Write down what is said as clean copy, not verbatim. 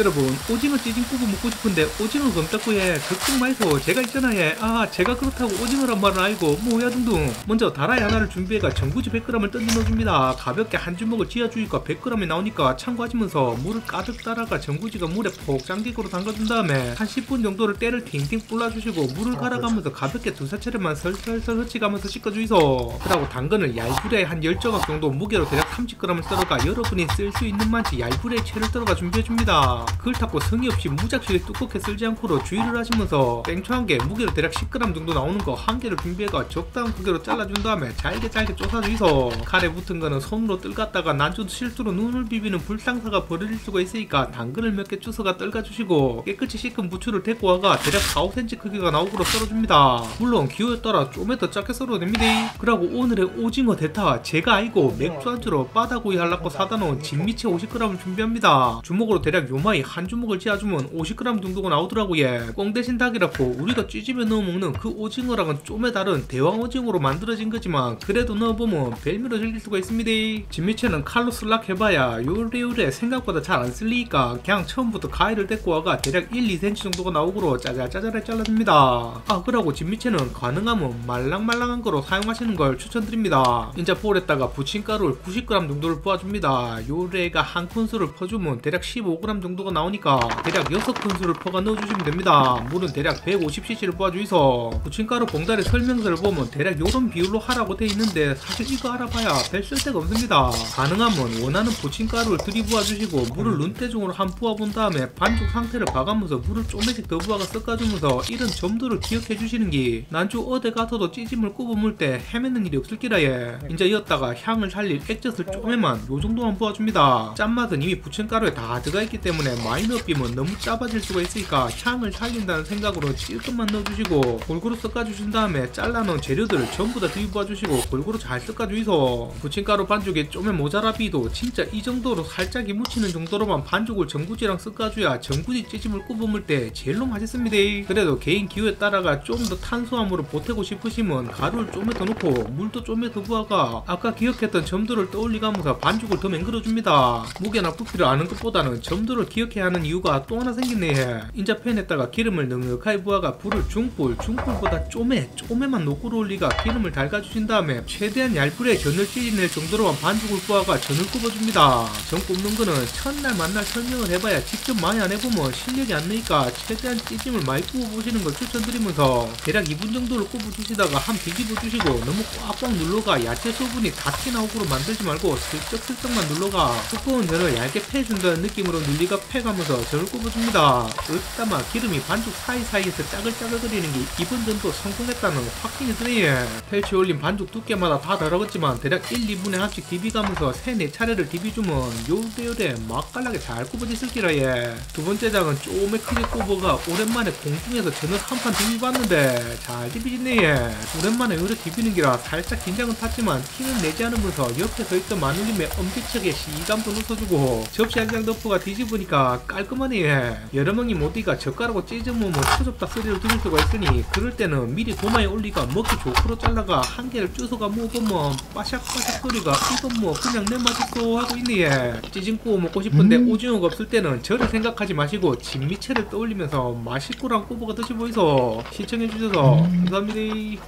여러분, 오징어 찌진 꾸부 먹고 싶은데 오징어 검떡구에 걱정 마이소. 제가 있잖아요. 아, 제가 그렇다고 오징어란 말은 아니고 뭐야 둥둥. 먼저 다라이 하나를 준비해가 전구지 100g을 던져 넣어줍니다. 가볍게 한 주먹을 쥐어주니까 100g이 나오니까 참고하시면서 물을 가득 따라가 전구지가 물에 폭 잠기고로 담가준 다음에 한 10분 정도를 때를 팅팅 불러주시고 물을 갈아가면서 가볍게 두세 차례만 설설설 흐치가면서 씻어주이소. 그리고 당근을 얇으레 한 10조각 정도 무게로 대략 30g을 썰어가 여러분이 쓸 수 있는 만치 얇으레 채를 썰어가 준비해줍니다. 그걸 닦고 성의 없이 무작위로 뚜껍게 썰지 않고로 주의를 하시면서 땡초 한 개 무게로 대략 10g 정도 나오는 거 한 개를 준비해가 적당한 크기로 잘라준 다음에 잘게 잘게 쪼사주이소. 칼에 붙은 거는 손으로 뜰갔다가 난중 실수로 눈을 비비는 불상사가 벌어질 수가 있으니까 당근을 몇 개 주워가 떨가주시고 깨끗이 씻은 부추를 데리고 와가 대략 4-5cm 크기가 나오고로 썰어줍니다. 물론 기호에 따라 좀에 더 작게 썰어도 됩니다. 그리고 오늘의 오징어 대타 제가 알고 맥주 안주로 바다구이 하려고 사다 놓은 진미채 50g을 준비합니다. 주먹으로 대략 요마이 한 주먹을 찌어주면 50g 정도가 나오더라고요. 꽁 대신 닭이라고 우리가 찌집에 넣어 먹는 그 오징어랑은 좀에 다른 대왕 오징어로 만들어진 거지만 그래도 넣어보면 별미로 즐길 수가 있습니다. 진미채는 칼로 슬락해봐야 요래요래 생각보다 잘 안 쓸리니까 그냥 처음부터 가위를 데리고 와가 대략 1-2cm 정도가 나오고로 짜잘짜잘하게 잘라줍니다. 아, 그러고 진미채는 가능하면 말랑말랑한 거로 사용하시는 걸 추천드립니다. 인자 볼에다가 부침가루를 90g 정도를 부어줍니다. 요래가 한 큰술을 퍼주면 대략 15g 정도가 나오니까 대략 6큰술을 퍼가 넣어주시면 됩니다. 물은 대략 150cc를 부어주이소. 부침가루 봉다리 설명서를 보면 대략 요런 비율로 하라고 돼 있는데 사실 이거 알아봐야 별 쓸데가 없습니다. 가능하면 원하는 부침가루를 들이부어주시고 물을 눈대중으로 한 부어본 다음에 반죽 상태를 봐가면서 물을 조금씩 더 부어가 섞어주면서 이런 점도를 기억해주시는 게 난주 어디 가서도 찌짐을 꾸부 물 때 헤매는 일이 없을 기라예. 이제 이었다가 향을 살릴 액젓을 조금만 요정도만 부어줍니다. 짠맛은 이미 부침가루에 다 들어가 있기 때문에 많이 넣으면 너무 짜봐질 수가 있으니까 향을 살린다는 생각으로 조금만 넣어주시고 골고루 섞어주신 다음에 잘라놓은 재료들을 전부 다 들이부어주시고 골고루 잘 섞어주이소. 부침가루 반죽에 좀에 모자라 비도 진짜 이 정도로 살짝이 묻히는 정도로만 반죽을 전구지랑 섞어줘야 전구지 찌짐을 꾸부물 때 제일로 맛있습니다. 그래도 개인 기호에 따라가 좀 더 탄수화물을 보태고 싶으시면 가루를 좀에 더 넣고 물도 좀에 더 부어가 아까 기억했던 점들을 떠올리면서 반죽을 더 맹글어줍니다. 무게나 부피를 아는 것보다는 점들을 기억해야 하는 이유가 또 하나 생기네. 인자 팬에다가 기름을 넉넉하게 부어가 불을 중불보다 좀에만 노골 올리가 기름을 달가주신 다음에 최대한 얇불에 전을 찌질낼 정도로만 반죽을 부어가 전을 굽어줍니다. 전 굽는 거는 첫날 만날 설명을 해봐야 직접 많이 안 해보면 실력이 안 나니까 최대한 찌짐을 많이 구워보시는 걸 추천드리면서 대략 2분 정도를 구워주시다가 한 뒤집어주시고 너무 꽉꽉 눌러가 야채 수분이 다 튀어나오고로 만들지 말고 슬쩍슬쩍만 눌러가 두꺼운 전을 얇게 패준다는 느낌으로 눌리가 패가면서 전을 구워줍니다. 으따마 기름이 반죽 사이사이에서 짜글짜글거리는 게 이번 전도 성공했다는 확신이 드네요. 펼치 올린 반죽 두께마다 다 다르겠지만 대략 1-2분에 한씩 디비가면서 3-4차례를 디비주면 요대요대 맛깔나게 잘 구워지실기라예. 두번째 장은 쪼매 크게 구워가 오랜만에 공중에서 전을 한판 디비봤는데 잘 디비지네. 오랜만에 요래 디비는기라 살짝 긴장은 탔지만 티는 내지 않으면서 옆에 서있던 마누님의 엄지척에 시감도 웃어주고 접시 한 장 덮어가 뒤집으니까 깔끔하네. 여러명님 어디가 젓가락으로 찢으면 뭐 쳐접다 소리를 들을 수가 있으니 그럴 때는 미리 도마에 올리가 먹기 좋고로 잘라가 한 개를 주워가 먹으면 빠샥빠샥 소리가 이건 뭐 그냥 내 맛있어 하고 있네. 찌짐 구워 먹고 싶은데 오징어가 없을 때는 저를 생각하지 마시고 진미채를 떠올리면서 맛있고랑 꼬부가 드셔보이소. 시청해주셔서 감사합니다.